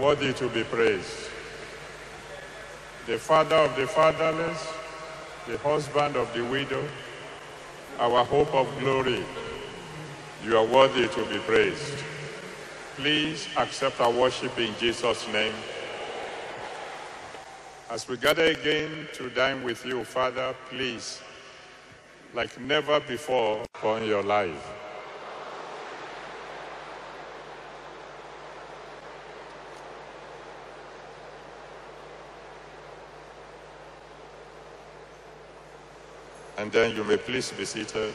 worthy to be praised. The father of the fatherless, the husband of the widow, our hope of glory, you are worthy to be praised. Please accept our worship in Jesus' name. As we gather again to dine with you, Father, please, like never before upon your life. And then you may please be seated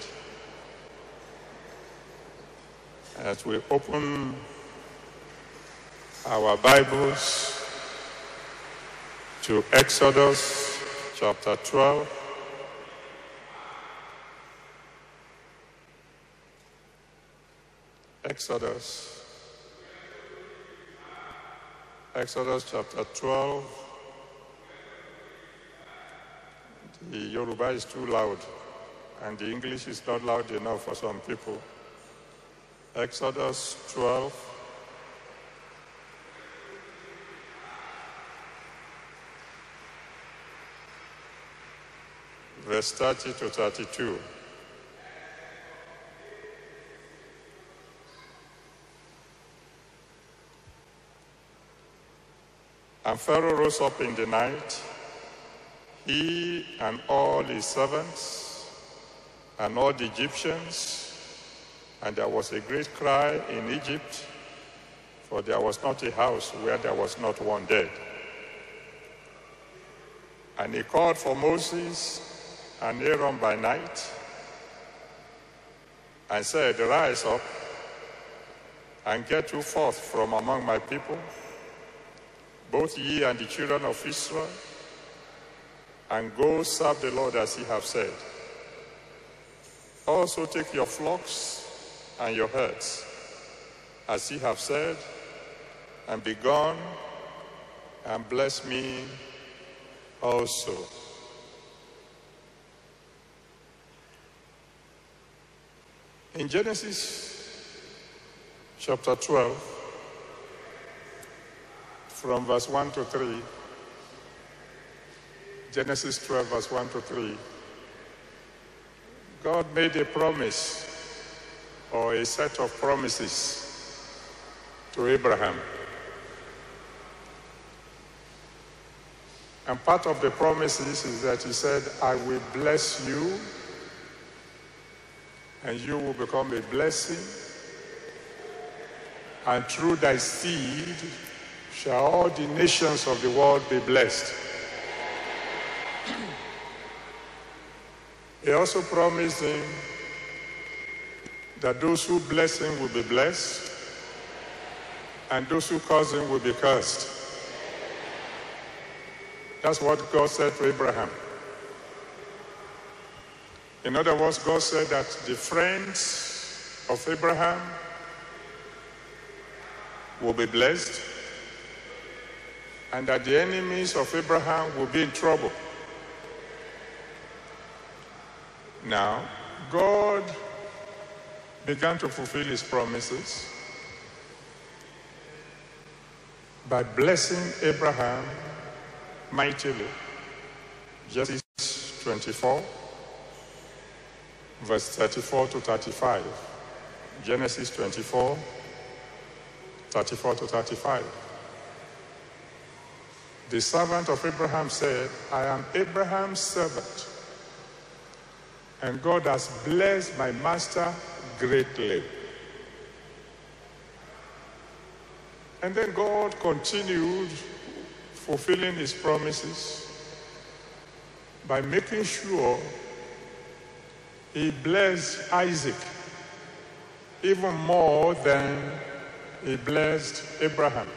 as we open our Bibles to Exodus chapter 12. Exodus chapter 12. The Yoruba is too loud, and the English is not loud enough for some people. Exodus 12. Verse 30 to 32. And Pharaoh rose up in the night, he and all his servants and all the Egyptians, and there was a great cry in Egypt, for there was not a house where there was not one dead. And he called for Moses and Aaron by night, and said, Rise up, and get you forth from among my people, both ye and the children of Israel, and go serve the Lord as he hath said. Also take your flocks and your herds, as he hath said, and be gone, and bless me also. In Genesis chapter 12, from verse 1 to 3, Genesis 12, verse 1 to 3. God made a promise, or a set of promises, to Abraham. And part of the promises is that he said, I will bless you, and you will become a blessing, and through thy seed shall all the nations of the world be blessed. He also promised him that those who bless him will be blessed, and those who curse him will be cursed. That's what God said to Abraham. In other words, God said that the friends of Abraham will be blessed, and that the enemies of Abraham will be in trouble. Now, God began to fulfill his promises by blessing Abraham mightily. Genesis 24, verse 34 to 35. Genesis 24, 34 to 35. The servant of Abraham said, I am Abraham's servant, and God has blessed my master greatly. And then God continued fulfilling his promises by making sure he blessed Isaac even more than he blessed Abraham.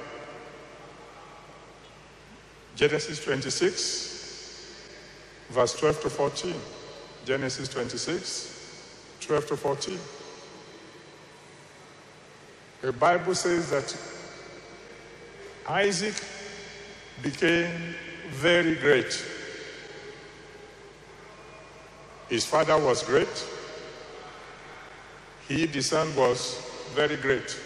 Genesis 26, verse 12 to 14. Genesis 26, 12 to 14. The Bible says that Isaac became very great. His father was great. He, the son, was very great.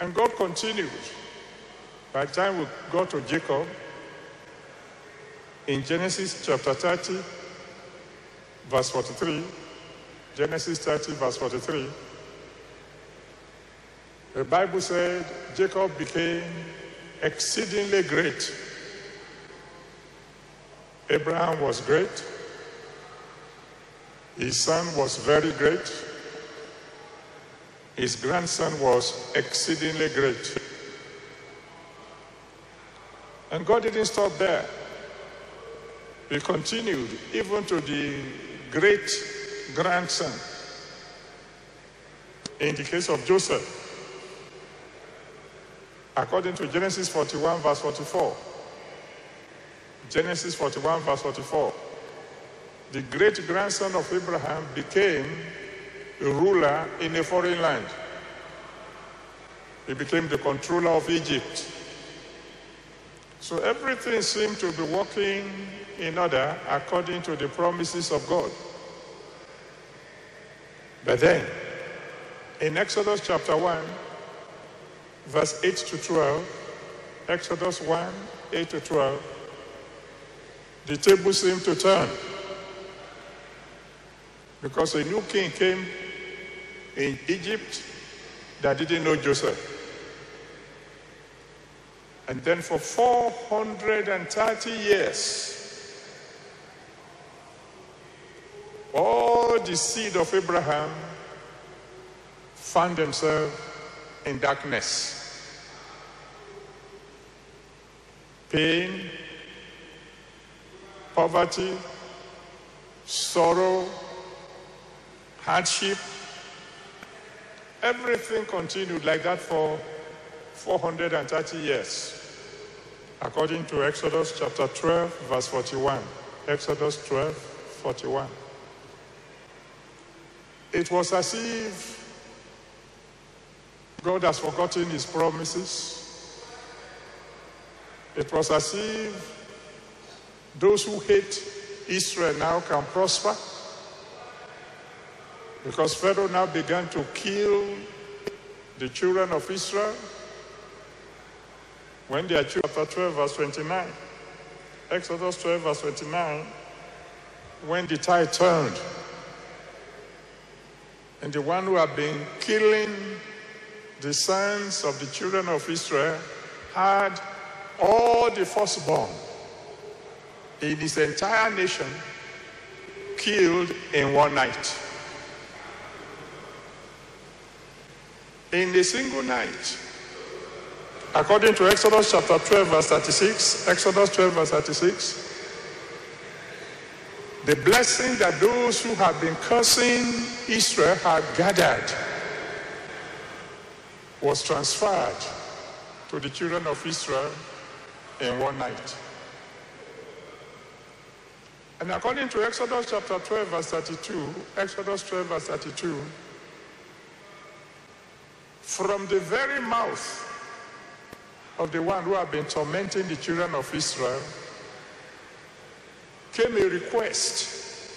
And God continued. By the time we got to Jacob, in Genesis chapter 30, verse 43, Genesis 30, verse 43, the Bible said Jacob became exceedingly great. Abraham was great. His son was very great. His grandson was exceedingly great. And God didn't stop there. He continued even to the great grandson. In the case of Joseph, according to Genesis 41, verse 44, Genesis 41, verse 44, the great-grandson of Abraham became a ruler in a foreign land. He became the controller of Egypt. So everything seemed to be working in order according to the promises of God. But then, in Exodus chapter 1, verse 8 to 12, Exodus 1, 8 to 12, the table seemed to turn, because a new king came in Egypt that didn't know Joseph. And then for 430 years, all the seed of Abraham found themselves in darkness. Pain, poverty, sorrow, hardship, everything continued like that for 430 years, according to Exodus chapter 12, verse 41. Exodus 12, 41. It was as if God has forgotten his promises. It was as if those who hate Israel now can prosper, because Pharaoh now began to kill the children of Israel when they are children. Chapter 12, verse 29, Exodus 12, verse 29, when the tide turned, and the one who had been killing the sons of the children of Israel had all the firstborn in his entire nation killed in one night. In a single night, according to Exodus chapter 12, verse 36, Exodus 12, verse 36, the blessing that those who had been cursing Israel had gathered was transferred to the children of Israel in one night. And according to Exodus chapter 12, verse 32, Exodus 12, verse 32, from the very mouth of the one who had been tormenting the children of Israel came a request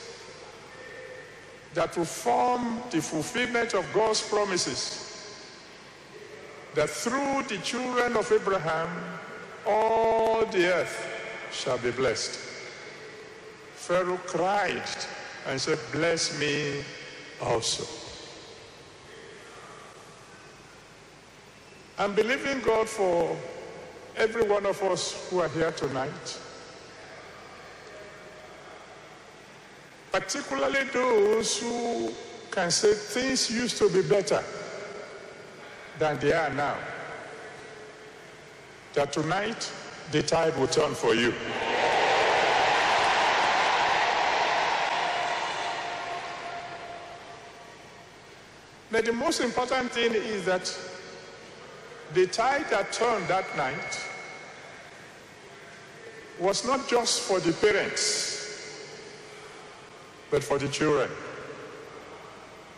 that to form the fulfillment of God's promises, that through the children of Abraham, all the earth shall be blessed. Pharaoh cried and said, "Bless me also." I'm believing God for every one of us who are here tonight, particularly those who can say things used to be better than they are now, that tonight the tide will turn for you. But the most important thing is that the tide that turned that night was not just for the parents, but for the children,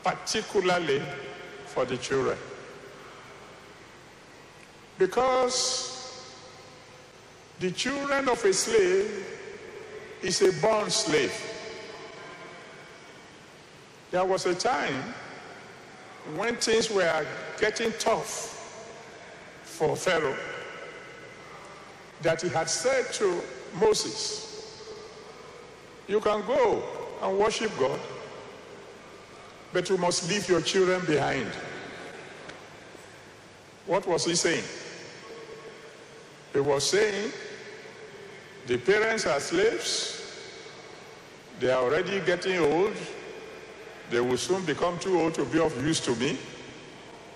particularly for the children. Because the children of a slave is a born slave. There was a time when things were getting tough for Pharaoh that he had said to Moses, you can go and worship God, but you must leave your children behind. What was he saying? He was saying, the parents are slaves, they are already getting old, they will soon become too old to be of use to me.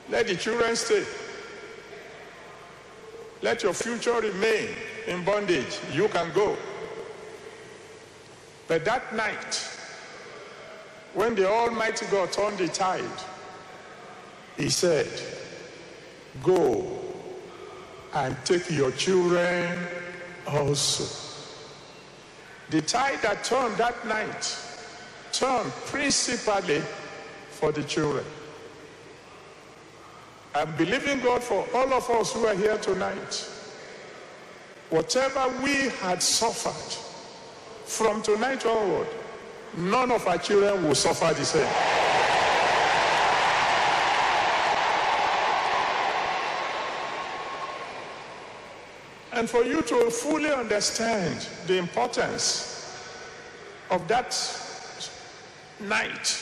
Let the children stay. Let your future remain in bondage. You can go. But that night, when the Almighty God turned the tide, he said, go and take your children also. The tide that turned that night turned principally for the children. I'm believing God for all of us who are here tonight. Whatever we had suffered, from tonight onward, none of our children will suffer the same. And for you to fully understand the importance of that night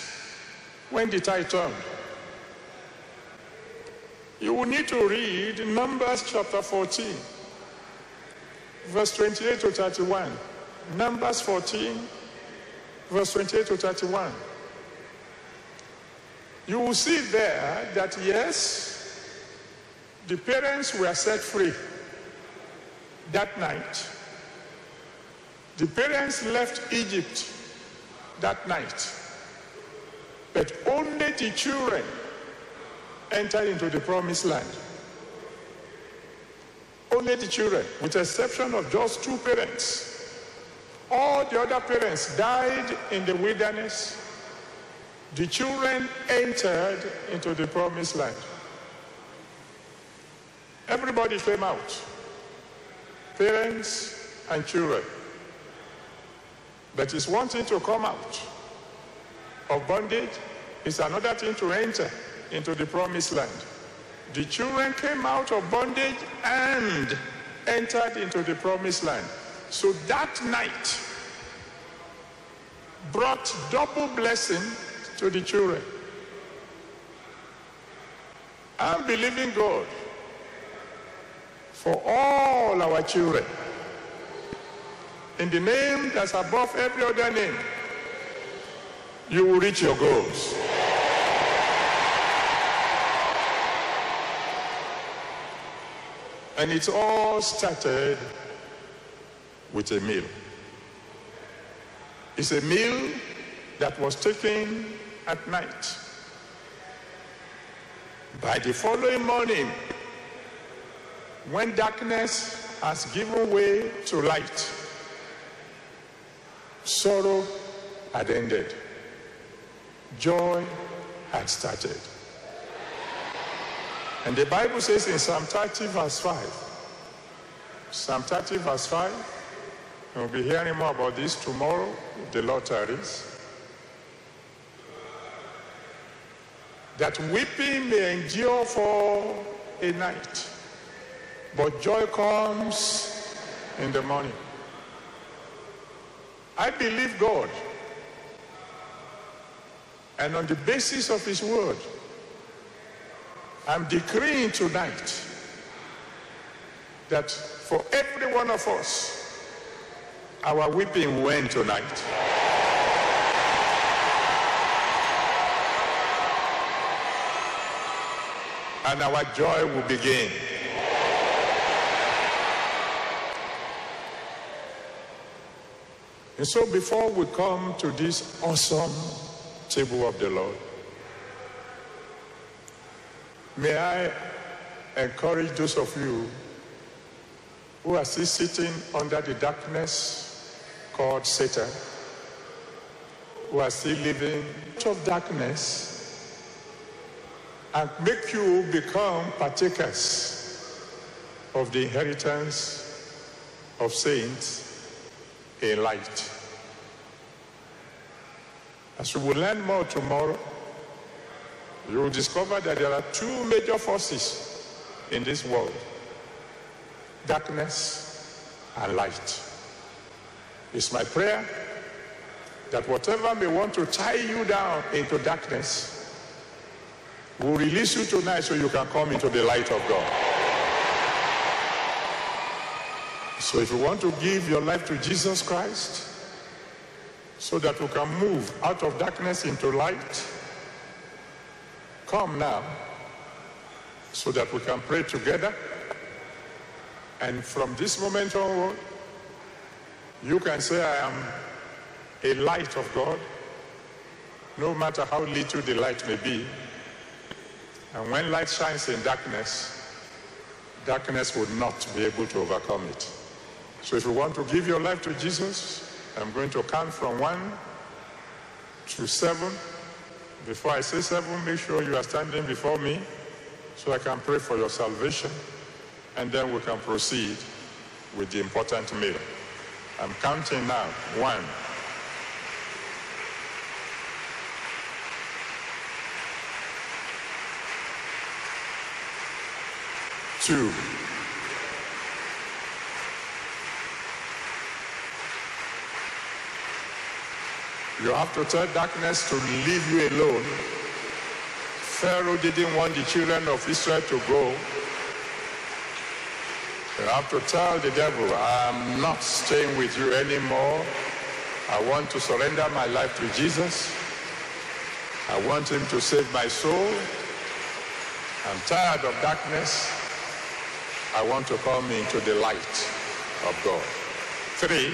when the tide turned, you will need to read Numbers chapter 14, verse 28 to 31. Numbers 14, verse 28 to 31. You will see there that yes, the parents were set free that night. The parents left Egypt that night, but only the children entered into the promised land. Only the children, with the exception of just two parents. All the other parents died in the wilderness. The children entered into the promised land. Everybody came out, parents and children. But it's one thing to come out of bondage, it's another thing to enter into the promised land. The children came out of bondage and entered into the promised land. So that night brought double blessing to the children. I'm believing God for all our children, in the name that's above every other name. You will reach your goals. And it all started with a meal. It's a meal that was taken at night. By the following morning, when darkness has given way to light, sorrow had ended. Joy had started. And the Bible says in Psalm 30 verse 5, Psalm 30 verse 5, we'll be hearing more about this tomorrow, if the Lord tarries, that weeping may endure for a night, but joy comes in the morning. I believe God, and on the basis of his word, I'm decreeing tonight that for every one of us, our weeping went tonight. And our joy will begin. And so before we come to this awesome table of the Lord, may I encourage those of you who are still sitting under the darkness called Satan, who are still living out of darkness, and make you become partakers of the inheritance of saints in light. As we will learn more tomorrow, you will discover that there are two major forces in this world. darkness and light. It's my prayer that whatever may want to tie you down into darkness will release you tonight so you can come into the light of God. So if you want to give your life to Jesus Christ so that you can move out of darkness into light, come now so that we can pray together. And from this moment onward, you can say, I am a light of God, no matter how little the light may be. And when light shines in darkness, darkness would not be able to overcome it. So if you want to give your life to Jesus, I'm going to count from 1 to 7. Before I say 7, make sure you are standing before me so I can pray for your salvation, and then we can proceed with the important meal. I'm counting now. 1. Two. You have to tell darkness to leave you alone. Pharaoh didn't want the children of Israel to go. You have to tell the devil, I am not staying with you anymore. I want to surrender my life to Jesus. I want him to save my soul. I'm tired of darkness. I want to come into the light of God. 3.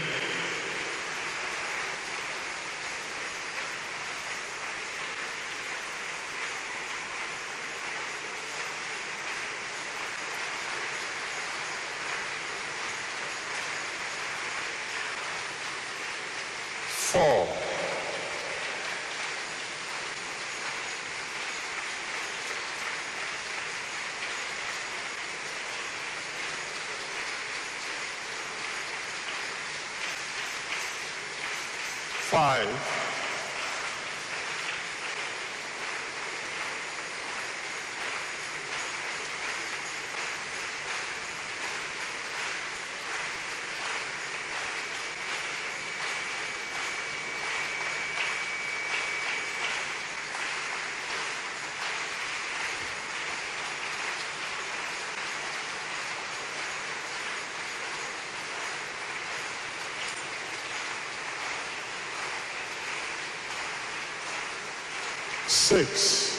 Six.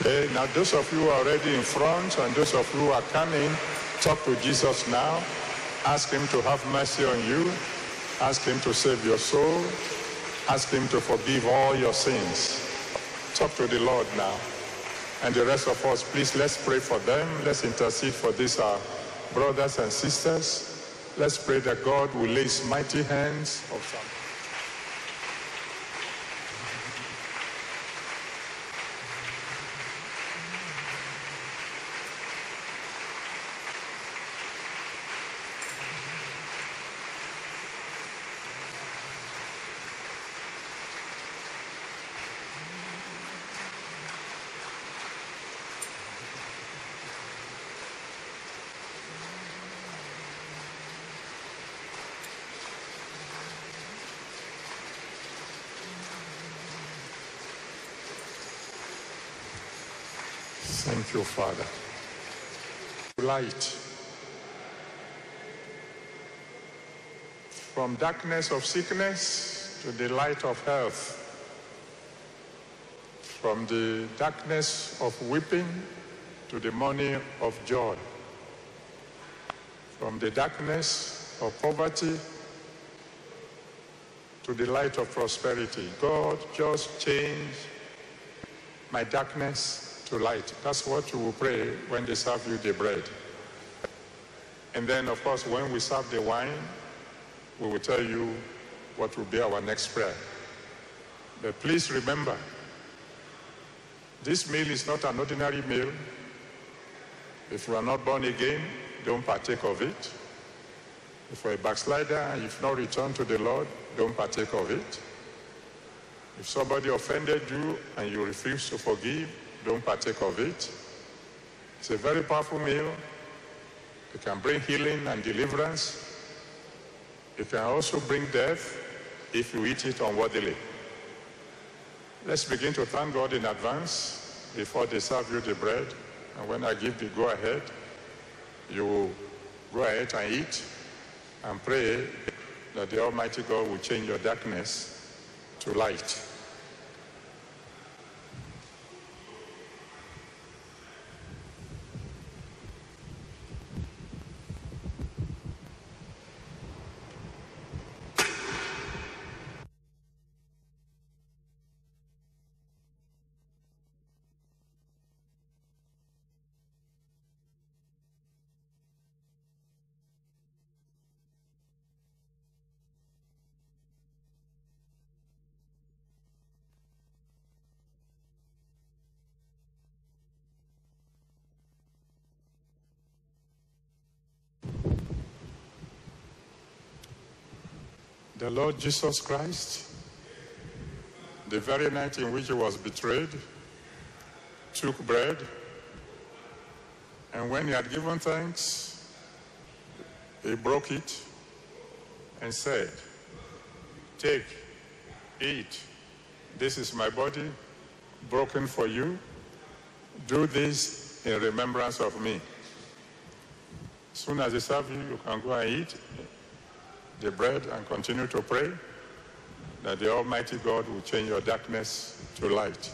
Okay, now those of you who are already in front and those of you who are coming, talk to Jesus now. Ask him to have mercy on you. Ask him to save your soul. Ask him to forgive all your sins. Talk to the Lord now. And the rest of us, please, let's pray for them. Let's intercede for these our brothers and sisters. Let's pray that God will lay his mighty hands of salvation. Thank you, Father. Light. From darkness of sickness to the light of health. From the darkness of weeping to the morning of joy. From the darkness of poverty to the light of prosperity. God, just change my darkness to light. That's what you will pray when they serve you the bread. And then, of course, when we serve the wine, we will tell you what will be our next prayer. But please remember, this meal is not an ordinary meal. If you are not born again, don't partake of it. If you are a backslider and you've not returned to the Lord, don't partake of it. If somebody offended you and you refuse to forgive, don't partake of it. It's a very powerful meal. It can bring healing and deliverance. It can also bring death if you eat it unworthily. Let's begin to thank God in advance before they serve you the bread. And when I give the go-ahead, you go ahead and eat and pray that the Almighty God will change your darkness to light. The Lord Jesus Christ, the very night in which he was betrayed, took bread, and when he had given thanks, he broke it and said, "Take, eat, this is my body, broken for you. Do this in remembrance of me." As soon as he serves you, you can go and eat the bread and continue to pray that the Almighty God will change your darkness to light.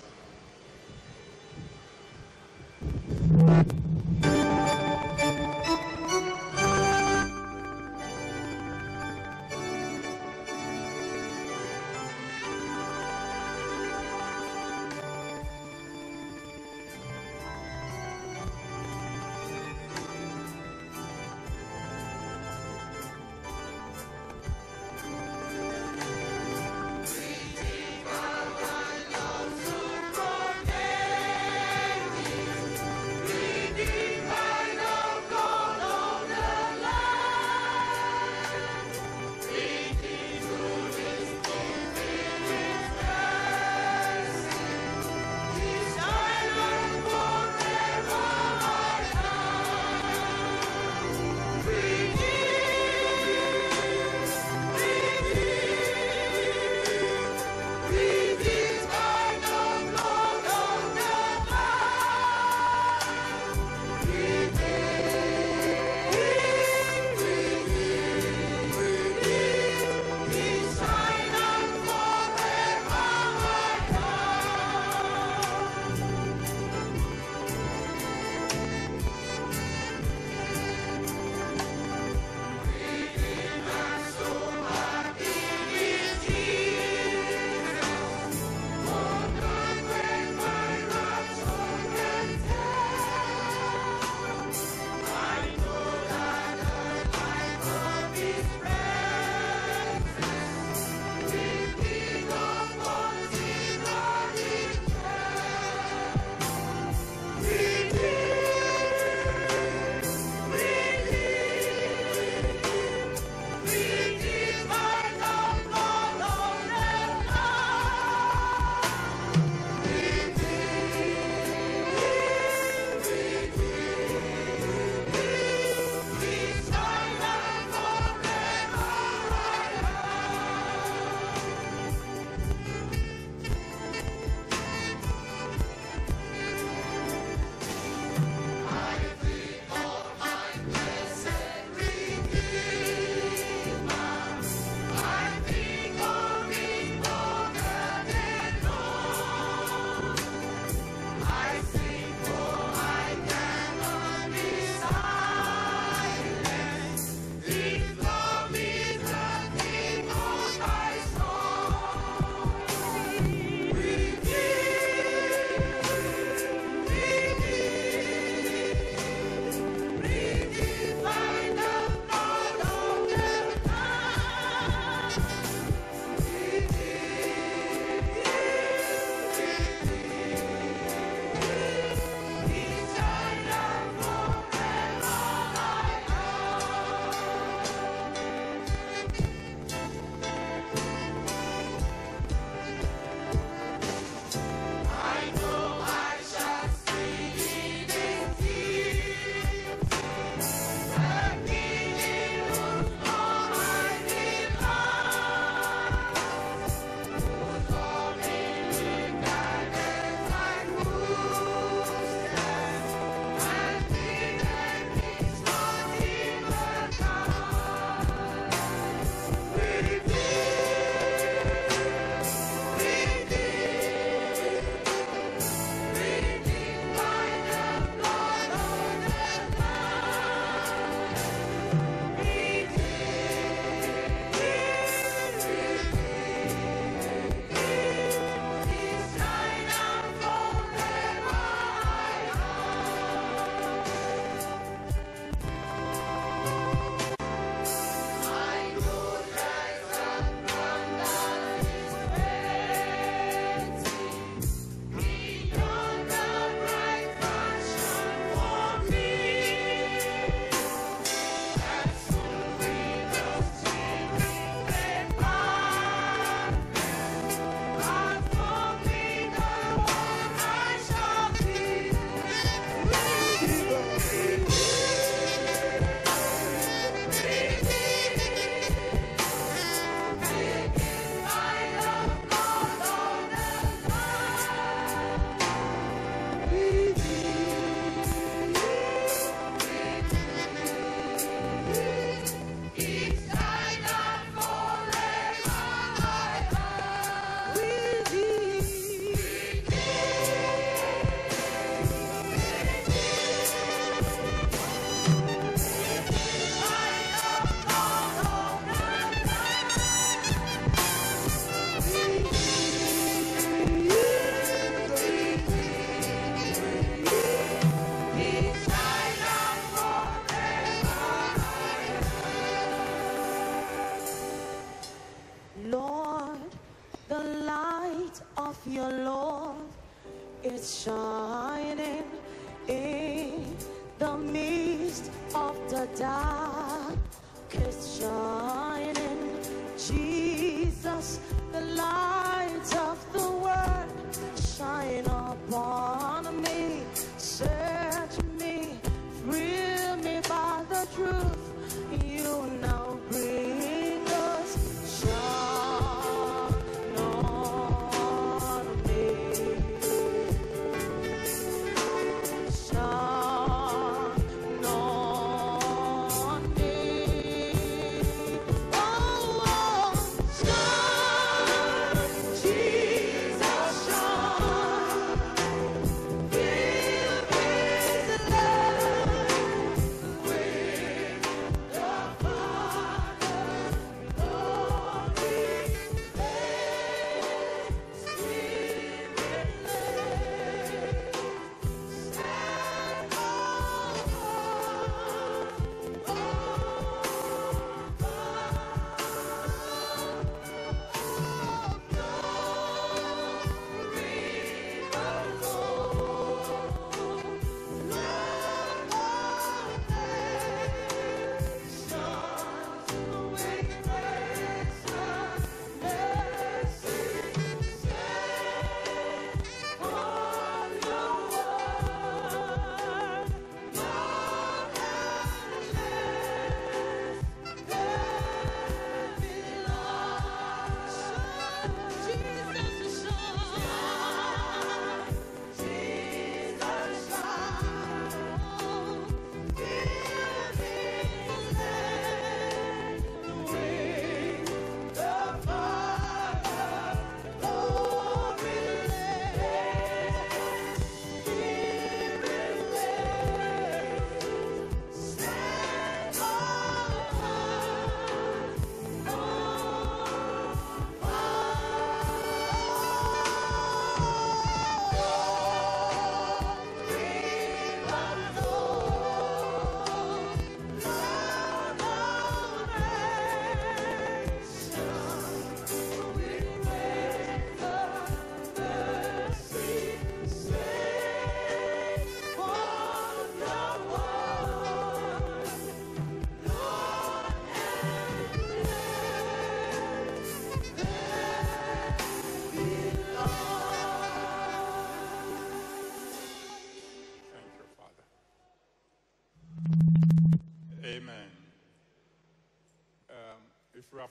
light of your love is shining in the midst of the dark. It's shining, Jesus, the light of the world, shine upon me, search me, free me by the truth you now bring.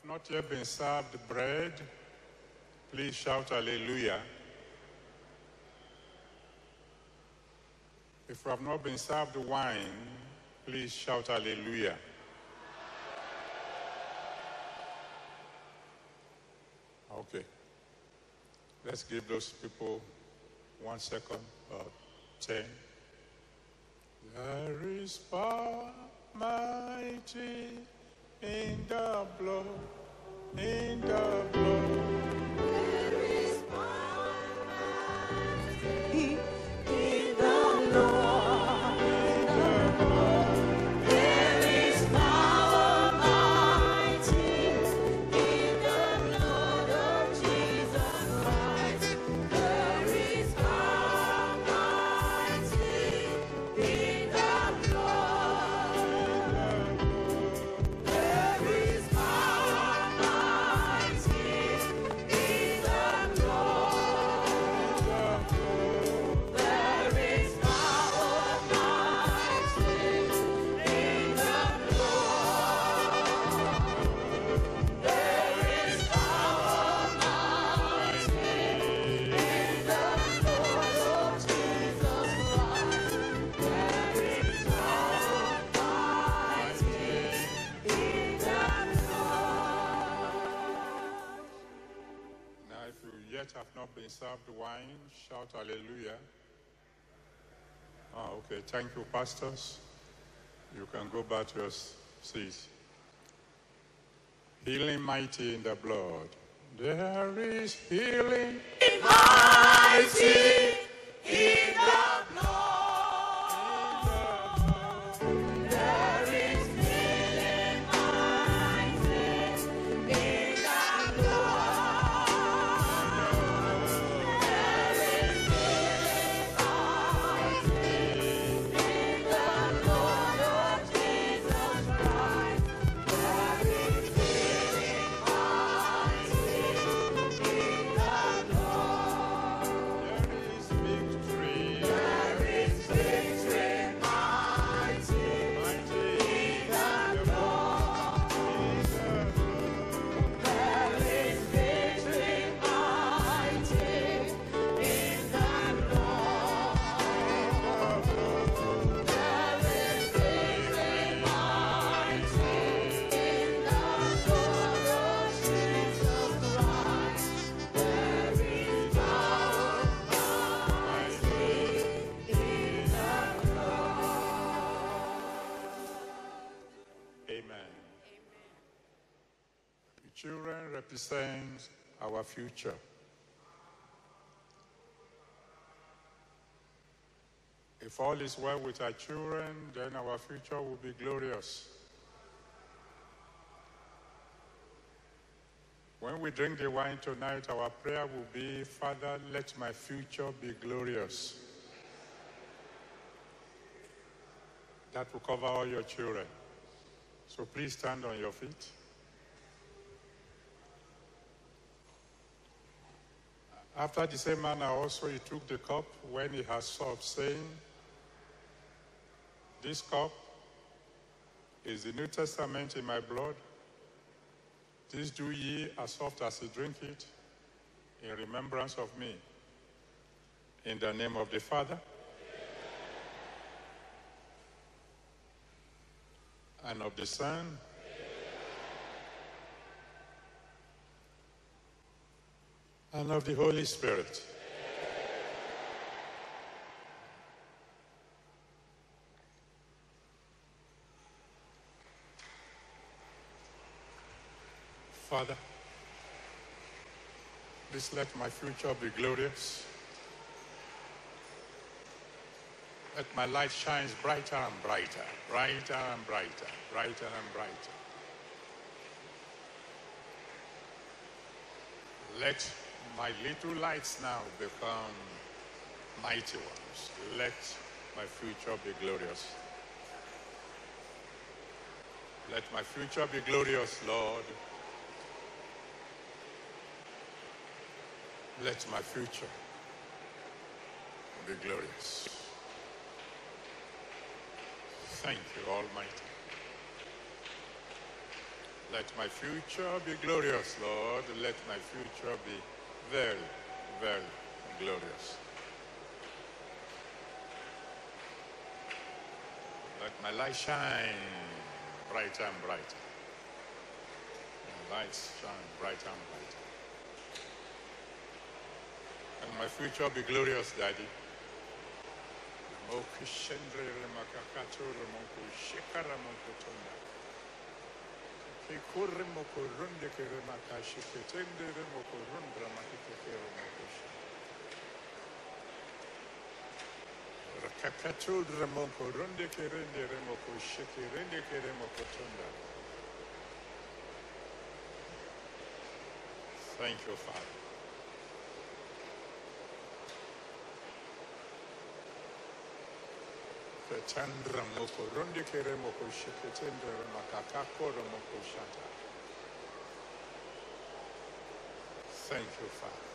Not yet been served bread, please shout hallelujah. If you have not been served wine, please shout hallelujah. Okay, let's give those people 1 second or 10. There is power mighty in the blood. In the blood, there is power in the blood. Served wine, shout hallelujah. Oh, okay, thank you, pastors. You can go back to your seats. Healing mighty in the blood. There is healing mighty in the blood. There is healing mighty in the blood. represents our future. If all is well with our children, then our future will be glorious. When we drink the wine tonight, our prayer will be, Father, let my future be glorious. That will cover all your children. So please stand on your feet. After the same manner also he took the cup when he had supped, saying, this cup is the New Testament in my blood. This do ye as oft as ye drink it in remembrance of me. In the name of the Father, and of the Son, and of the Holy Spirit. Father, please let my future be glorious. Let my light shine brighter and brighter, brighter and brighter, brighter and brighter. Let my little lights now become mighty ones. Let my future be glorious. Let my future be glorious, Lord. Let my future be glorious. Thank you, Almighty. Let my future be glorious, Lord. Let my future be very, very glorious. Let my light shine brighter and brighter. My lights shine brighter and brighter. And my future be glorious, Daddy. Thank you, Father. Thank you, Father. Thank you, Father. Thank you, Father.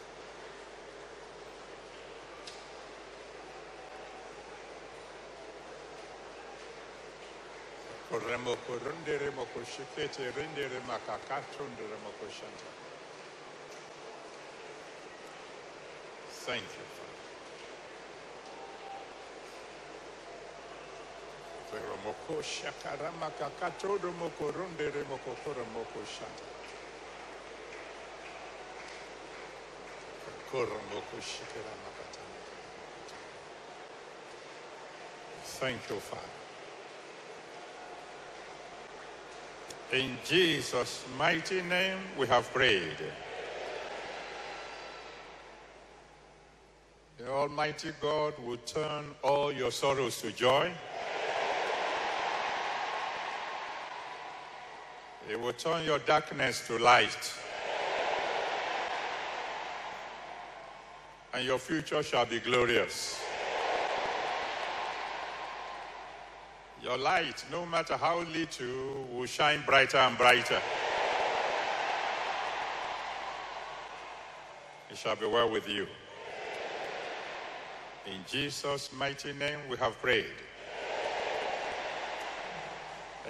In Jesus' mighty name we have prayed. The Almighty God will turn all your sorrows to joy. He will turn your darkness to light. And your future shall be glorious. Your light, no matter how little, will shine brighter and brighter. It shall be well with you. In Jesus' mighty name we have prayed.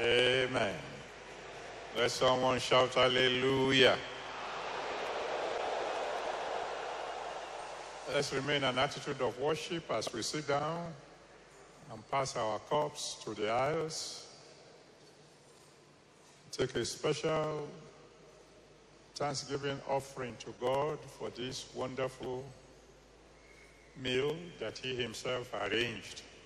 Amen. Let someone shout hallelujah. Let's remain in an attitude of worship as we sit down and pass our cups to the aisles. Take a special thanksgiving offering to God for this wonderful meal that He Himself arranged.